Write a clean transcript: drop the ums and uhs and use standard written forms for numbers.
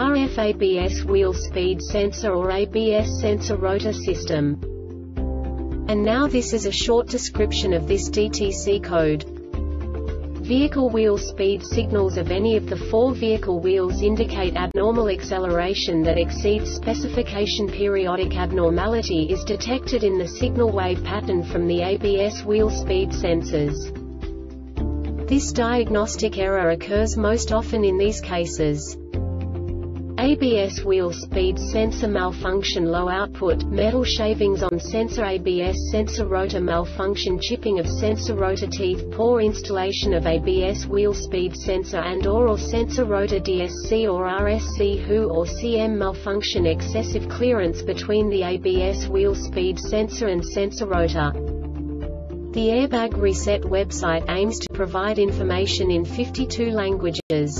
RF ABS wheel speed sensor or ABS sensor rotor system. And now this is a short description of this DTC code. Vehicle wheel speed signals of any of the 4 vehicle wheels indicate abnormal acceleration that exceeds specification. Periodic abnormality is detected in the signal wave pattern from the ABS wheel speed sensors. This diagnostic error occurs most often in these cases. ABS wheel speed sensor malfunction, low output, metal shavings on sensor, ABS sensor rotor malfunction, chipping of sensor rotor teeth, poor installation of ABS wheel speed sensor and or sensor rotor, DSC or RSC, WHO or CM malfunction, excessive clearance between the ABS wheel speed sensor and sensor rotor. The Airbag Reset website aims to provide information in 52 languages.